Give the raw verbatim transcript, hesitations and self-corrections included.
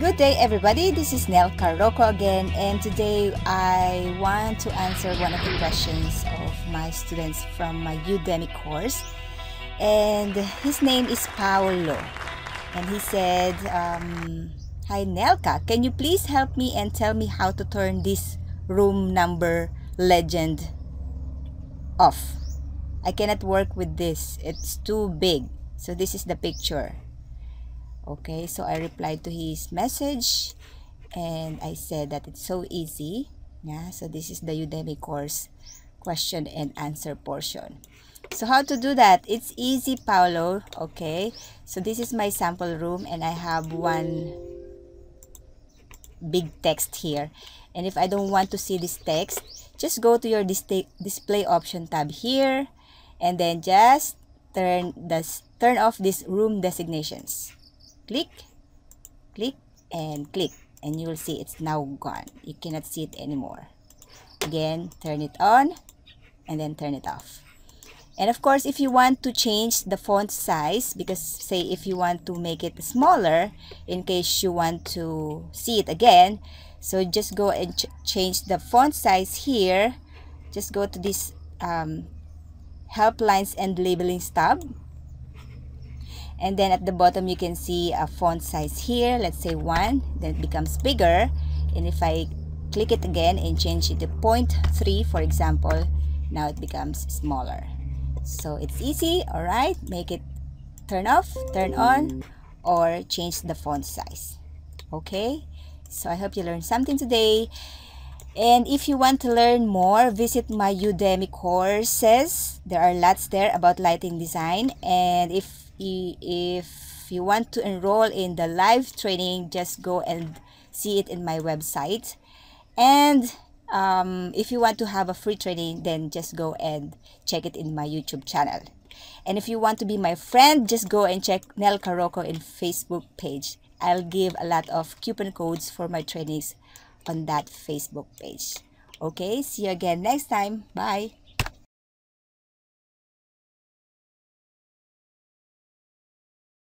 Good day everybody, this is Nelca Roco again, and today I want to answer one of the questions of my students from my Udemy course, and his name is Paolo, and he said, um, hi Nelca, can you please help me and tell me how to turn this room number legend off? I cannot work with this, it's too big. So this is the picture. Okay, so I replied to his message and I said that it's so easy. Yeah, so this is the Udemy course question and answer portion. So how to do that? It's easy, Paolo. Okay, so this is my sample room and I have one big text here. And if I don't want to see this text, just go to your dis display option tab here and then just turn, this, turn off these room designations. Click, click, and click, and you will see it's now gone. You cannot see it anymore. Again, turn it on, and then turn it off. And of course, if you want to change the font size, because say if you want to make it smaller, in case you want to see it again, so just go and ch change the font size here. Just go to this um, help lines and labelings tab. And then at the bottom, you can see a font size here. Let's say one, then it becomes bigger. And if I click it again and change it to zero point three, for example, now it becomes smaller. So it's easy, all right? Make it turn off, turn on, or change the font size. Okay? So I hope you learned something today. And if you want to learn more, visit my Udemy courses. There are lots there about lighting design. And if If you want to enroll in the live training, just go and see it in my website. And um, if you want to have a free training, then just go and check it in my YouTube channel. And if you want to be my friend, just go and check Nelca Roco in Facebook page. I'll give a lot of coupon codes for my trainings on that Facebook page. Okay, see you again next time. Bye.